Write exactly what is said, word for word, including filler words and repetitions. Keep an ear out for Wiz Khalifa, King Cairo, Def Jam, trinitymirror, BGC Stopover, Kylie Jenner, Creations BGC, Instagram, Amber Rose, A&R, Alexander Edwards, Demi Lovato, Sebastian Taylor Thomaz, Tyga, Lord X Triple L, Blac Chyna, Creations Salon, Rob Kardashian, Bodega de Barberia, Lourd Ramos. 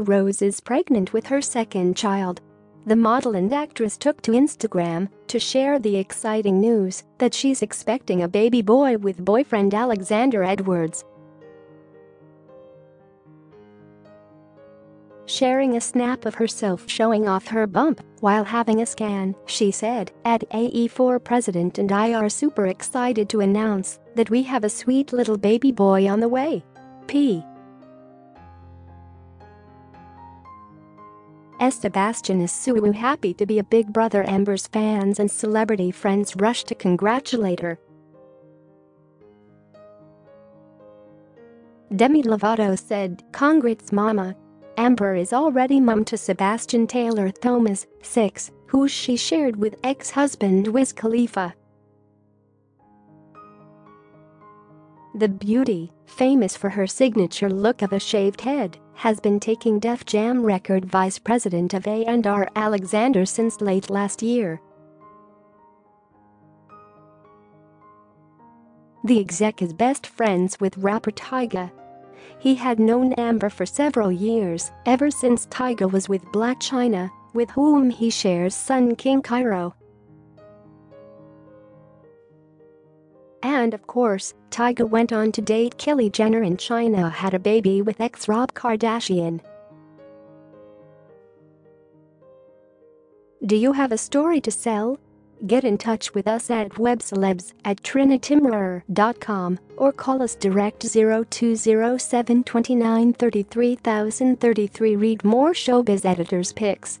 Amber Rose is pregnant with her second child. The model and actress took to Instagram to share the exciting news that she's expecting a baby boy with boyfriend Alexander Edwards. Sharing a snap of herself showing off her bump while having a scan, she said, "At A E four, President and I are super excited to announce that we have a sweet little baby boy on the way. P. Sebastian is so happy to be a big brother." Amber's fans and celebrity friends rushed to congratulate her. Demi Lovato said, "Congrats, Mama." Amber is already mum to Sebastian Taylor Thomaz, six, who she shared with ex-husband Wiz Khalifa. The beauty, famous for her signature look of a shaved head, has been taking Def Jam record vice president of A and R Alexander since late last year. The exec is best friends with rapper Tyga. He had known Amber for several years, ever since Tyga was with Blac Chyna, with whom he shares son King Cairo. And of course, Tyga went on to date Kylie Jenner and Chyna had a baby with ex Rob Kardashian. Do you have a story to sell? Get in touch with us at webcelebs at trinitymirror dot com or call us direct zero two zero seven two nine three three zero three three. Read more showbiz editors' picks.